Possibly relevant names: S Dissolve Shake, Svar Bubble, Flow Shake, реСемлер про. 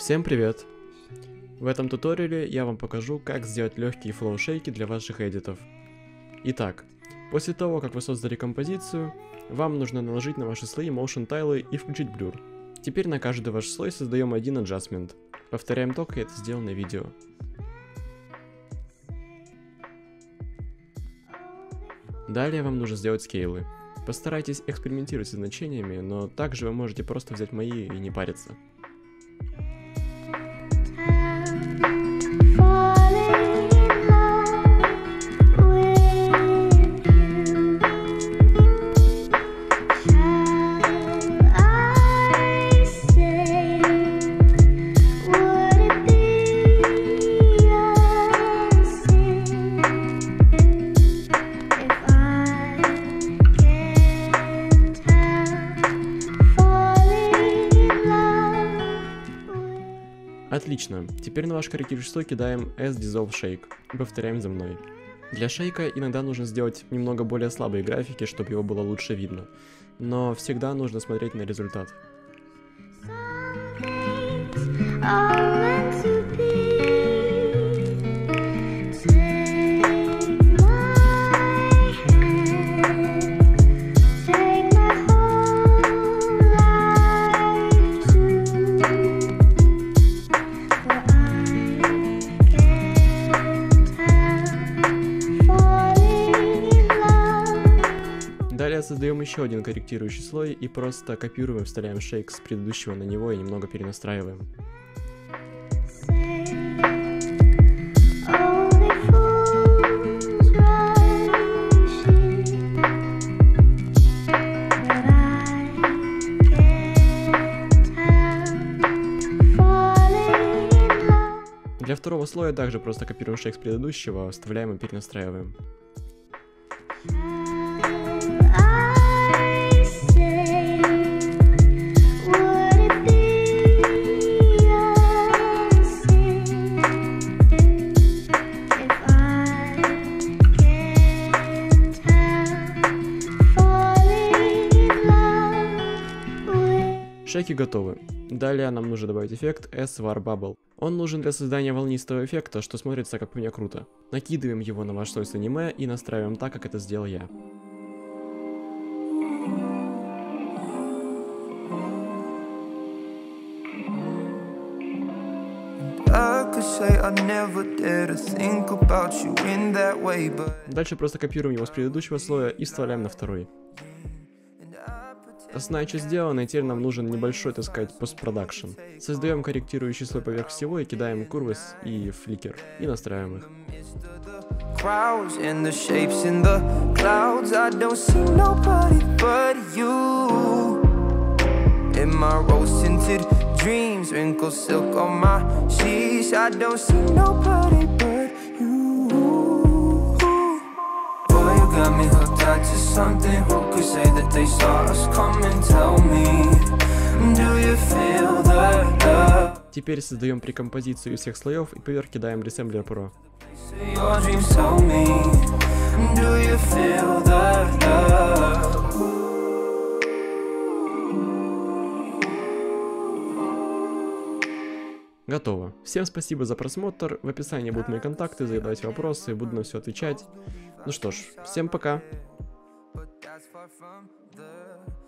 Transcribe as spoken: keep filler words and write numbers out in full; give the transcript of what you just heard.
Всем привет! В этом туториале я вам покажу, как сделать легкие флоу-шейки для ваших эдитов. Итак, после того, как вы создали композицию, вам нужно наложить на ваши слои motion тайлы и включить блюр. Теперь на каждый ваш слой создаем один аджастмент. Повторяем то, как я это сделал на видео. Далее вам нужно сделать скейлы. Постарайтесь экспериментировать со значениями, но также вы можете просто взять мои и не париться. Отлично, теперь на ваш корректирующий слой кидаем S Dissolve Shake и повторяем за мной. Для шейка иногда нужно сделать немного более слабые графики, чтобы его было лучше видно, но всегда нужно смотреть на результат. Создаем еще один корректирующий слой и просто копируем, вставляем шейк с предыдущего на него и немного перенастраиваем. Для второго слоя также просто копируем шейк с предыдущего, вставляем и перенастраиваем. Шейки готовы. Далее нам нужно добавить эффект Svar Bubble. Он нужен для создания волнистого эффекта, что смотрится, как у меня, круто. Накидываем его на ваш слой с аниме и настраиваем так, как это сделал я. Дальше просто копируем его с предыдущего слоя и вставляем на второй. Основная часть сделана, и теперь нам нужен небольшой, так сказать, постпродакшн. Создаем корректирующий слой поверх всего и кидаем курвы и фликер, и настраиваем их. Теперь создаем прекомпозицию из всех слоев и поверх кидаем реСемлер про. Готово. Всем спасибо за просмотр, в описании будут мои контакты, задавайте вопросы, буду на все отвечать. Ну что ж, всем пока! But that's far from the